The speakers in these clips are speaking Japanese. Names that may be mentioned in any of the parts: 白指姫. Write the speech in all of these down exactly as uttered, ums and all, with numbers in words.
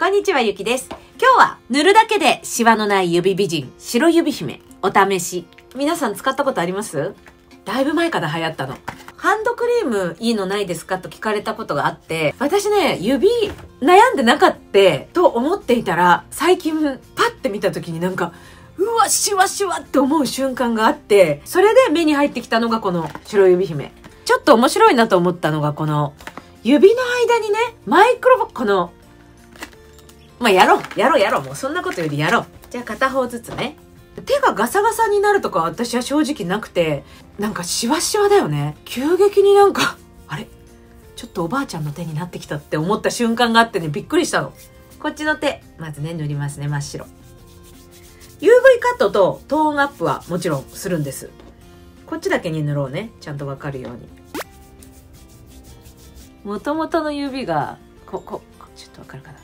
こんにちは、ゆきです。今日は塗るだけでシワのない指美人、白指姫、お試し。皆さん使ったことあります？だいぶ前から流行ったの。ハンドクリームいいのないですかと聞かれたことがあって、私ね、指悩んでなかったと思っていたら、最近パッて見た時になんか、うわ、シワシワって思う瞬間があって、それで目に入ってきたのがこの白指姫。ちょっと面白いなと思ったのがこの、指の間にね、マイクロ、この、まあやろうやろうやろうもうそんなことよりやろう。じゃあ片方ずつね。手がガサガサになるとか私は正直なくて、なんかシワシワだよね。急激になんか、あれちょっとおばあちゃんの手になってきたって思った瞬間があってね、びっくりしたの。こっちの手、まずね、塗りますね、真っ白。ユーブイ カットとトーンアップはもちろんするんです。こっちだけに塗ろうね。ちゃんとわかるように。もともとの指が、こ、こ、ちょっとわかるかな。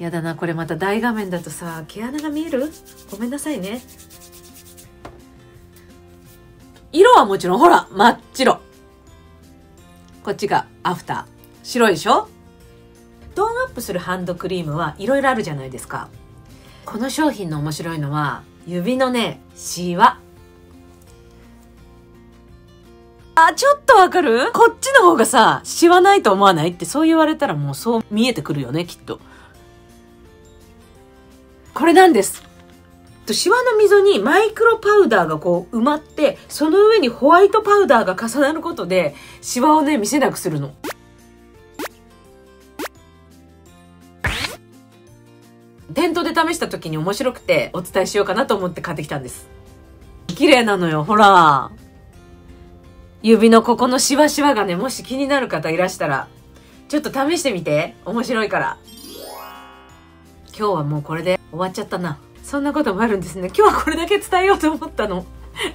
やだな、これまた大画面だとさ、毛穴が見える？ごめんなさいね。色はもちろん、ほら、真っ白。こっちがアフター。白いでしょ？トーンアップするハンドクリームはいろいろあるじゃないですか。この商品の面白いのは、指のね、シワ。あ、ちょっとわかる？こっちの方がさ、シワないと思わない？ってそう言われたらもうそう見えてくるよね、きっと。これなんです。シワの溝にマイクロパウダーがこう埋まって、その上にホワイトパウダーが重なることで、シワをね、見せなくするの。店頭で試した時に面白くて、お伝えしようかなと思って買ってきたんです。綺麗なのよ、ほら。指のここのシワシワがね、もし気になる方いらしたら、ちょっと試してみて。面白いから。今日はもうこれで終わっちゃったな。そんなこともあるんですね。今日はこれだけ伝えようと思ったの。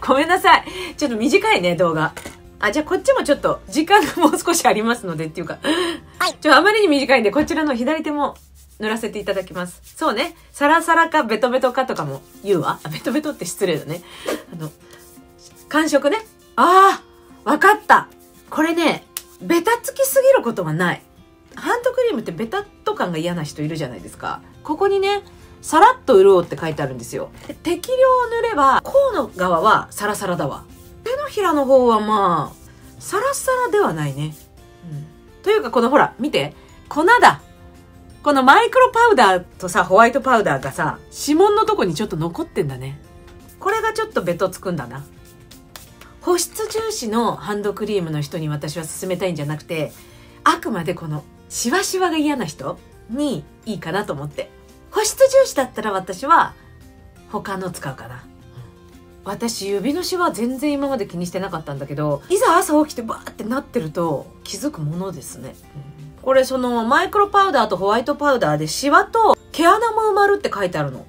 ごめんなさい。ちょっと短いね、動画。あ、じゃあこっちもちょっと時間がもう少しありますのでっていうか。ちょっとあまりに短いんで、こちらの左手も塗らせていただきます。そうね。サラサラかベトベトかとかも言うわ。あ、ベトベトって失礼だね。あの、感触ね。ああ、わかった。これね、ベタつきすぎることはない。ハンドクリームってベタっと感が嫌な人いるじゃないですか。ここにね、さらっと潤うって書いてあるんですよ。で、適量塗れば、甲の側はサラサラだわ。手のひらの方はまあ、サラサラではないね。うん、というか、このほら、見て。粉だ。このマイクロパウダーとさ、ホワイトパウダーがさ、指紋のとこにちょっと残ってんだね。これがちょっとベトつくんだな。保湿重視のハンドクリームの人に私は勧めたいんじゃなくて、あくまでこの、シワシワが嫌な人にいいかなと思って。保湿重視だったら私は他の使うかな。私指のシワ全然今まで気にしてなかったんだけど、いざ朝起きてバーってなってると気づくものですね。これそのマイクロパウダーとホワイトパウダーでシワと毛穴も埋まるって書いてあるの。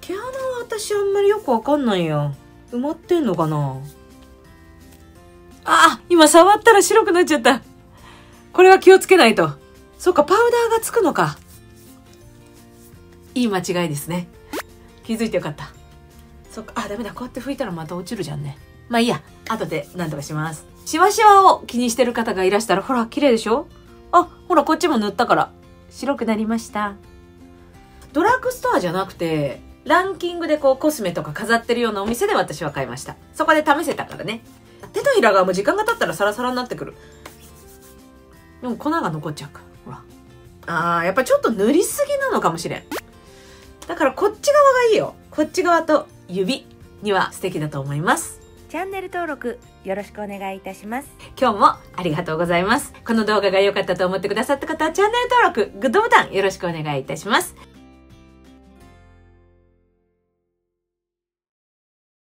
毛穴は私あんまりよくわかんないや。埋まってんのかな？あ、今触ったら白くなっちゃった。これは気をつけないと。そっか、パウダーがつくのか。いい間違いですね。気づいてよかった。そっか、あ、ダメだ。こうやって拭いたらまた落ちるじゃんね。まあいいや。後で何とかします。シワシワを気にしてる方がいらしたら、ほら、綺麗でしょ？あ、ほら、こっちも塗ったから。白くなりました。ドラッグストアじゃなくて、ランキングでこうコスメとか飾ってるようなお店で私は買いました。そこで試せたからね。手のひらがもう時間が経ったらサラサラになってくる。でも粉が残っちゃうから。ほら。あー、やっぱちょっと塗りすぎなのかもしれん。だからこっち側がいいよ。こっち側と指には素敵だと思います。チャンネル登録よろしくお願いいたします。今日もありがとうございます。この動画が良かったと思ってくださった方はチャンネル登録、グッドボタンよろしくお願いいたします。